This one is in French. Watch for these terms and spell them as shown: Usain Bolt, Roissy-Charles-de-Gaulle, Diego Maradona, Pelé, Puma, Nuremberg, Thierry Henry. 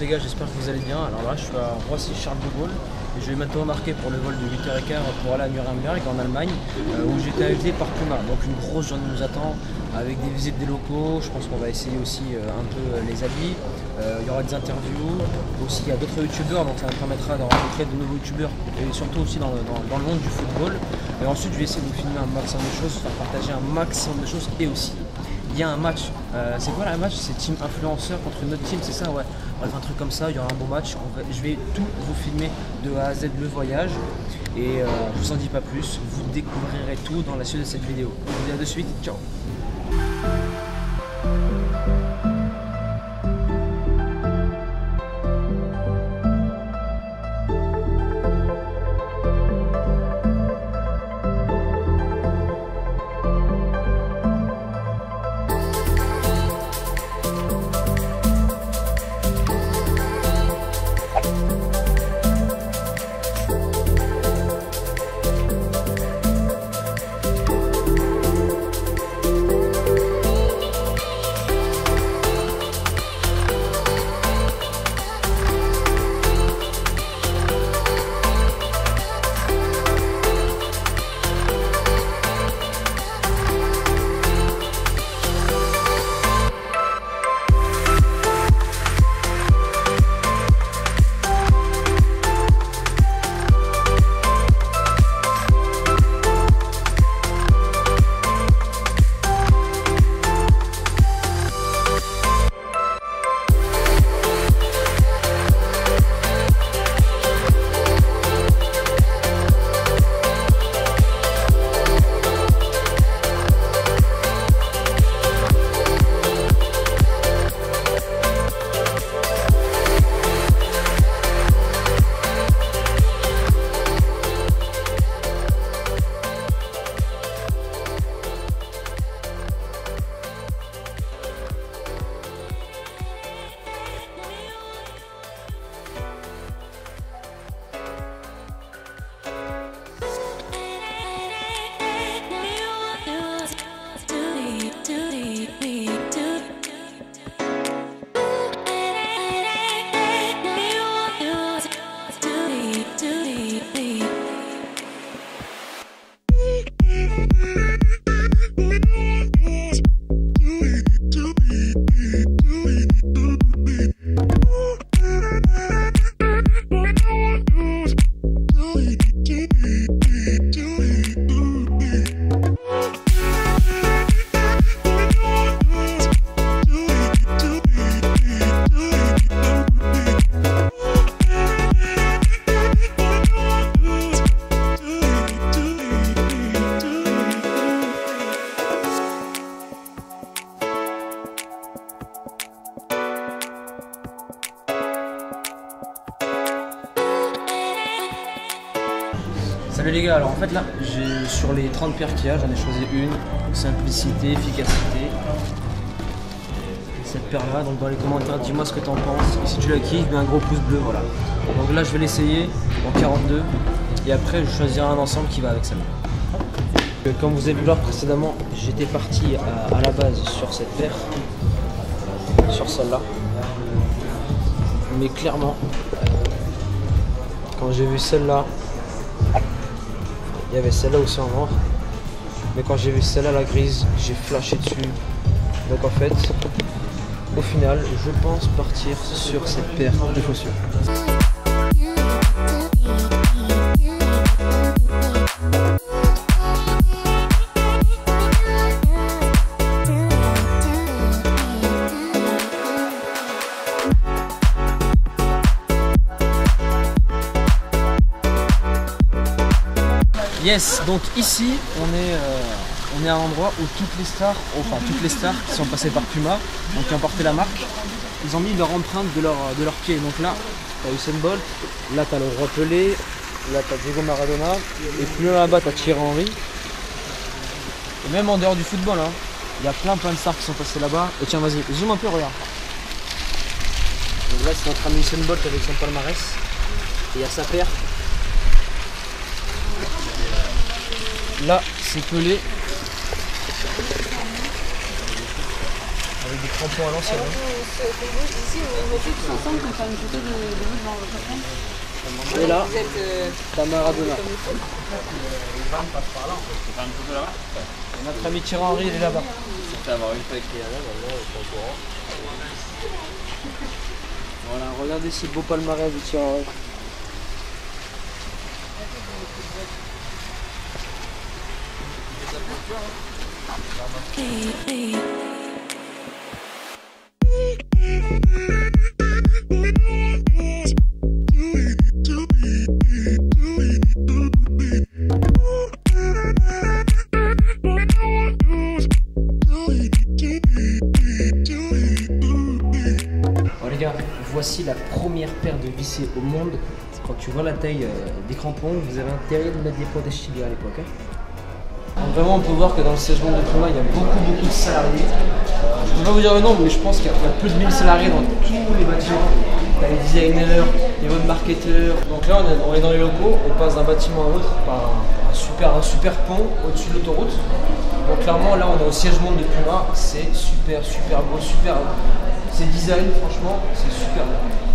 les gars, j'espère que vous allez bien. Alors là je suis à Roissy-Charles-de-Gaulle et je vais maintenant embarquer pour le vol de 8h15 pour aller à Nuremberg en Allemagne où j'ai été invité par Puma. Donc une grosse journée nous attend avec des visites des locaux, je pense qu'on va essayer aussi un peu les habits, il y aura des interviews, aussi il y a d'autres youtubeurs donc ça me permettra d'en rencontrer de nouveaux youtubeurs et surtout aussi dans le monde du football. Et ensuite je vais essayer de vous filmer un maximum de choses, faire partager un maximum de choses et aussi il y a un match, c'est quoi le match? C'est team influenceur contre notre team, c'est ça? Ouais, bref, un truc comme ça, il y aura un beau match, je vais tout vous filmer de A à Z le voyage et je vous en dis pas plus, vous découvrirez tout dans la suite de cette vidéo. Je vous dis à de suite, ciao! Salut les gars, alors en fait là, sur les 30 paires qu'il y a, j'en ai choisi une, simplicité, efficacité. Cette paire là, donc dans les commentaires, dis-moi ce que t'en penses. Si tu la kiffes, mets un gros pouce bleu, voilà. Donc là je vais l'essayer en 42 et après je choisirai un ensemble qui va avec celle-là. Comme vous avez pu voir précédemment, j'étais parti à la base sur cette paire, sur celle-là. Mais clairement, quand j'ai vu celle-là, il y avait celle-là aussi en noir, mais quand j'ai vu celle-là la grise, j'ai flashé dessus. Donc en fait, au final, je pense partir sur cette paire de chaussures. Yes, donc ici on est à un endroit où toutes les stars qui sont passées par Puma, donc qui ont porté la marque, ils ont mis leur empreinte de leur pied. Donc là, t'as Usain Bolt, là t'as le roi Pelé, là t'as Diego Maradona, et plus là-bas t'as Thierry Henry. Et même en dehors du football, hein, y a plein de stars qui sont passées là-bas. Et tiens, vas-y, zoom un peu, regarde. Donc là c'est notre ami Usain Bolt avec son palmarès, et il y a sa paire. Là, c'est Pelé. Avec des crampons à l'ancienne. Et là, la Maradona. Notre ami Thierry Henry, il est là-bas. Voilà, regardez ce beau palmarès de Thierry Henry. Bon les gars, voici la première paire de vissées au monde. Quand tu vois la taille des crampons, vous avez intérêt de mettre des protèges tibias à l'époque. Hein. Vraiment, on peut voir que dans le siège monde de Puma, il y a beaucoup de salariés. Je ne peux pas vous dire le nombre, mais je pense qu'il y a plus de 1000 salariés dans tous les bâtiments. Il y a les designers, les web marketeurs. Donc là, on est dans les locaux, on passe d'un bâtiment à l'autre par un super pont au-dessus de l'autoroute. Donc clairement, là, on est au siège monde de Puma. C'est super beau, super. C'est design, franchement, c'est super beau.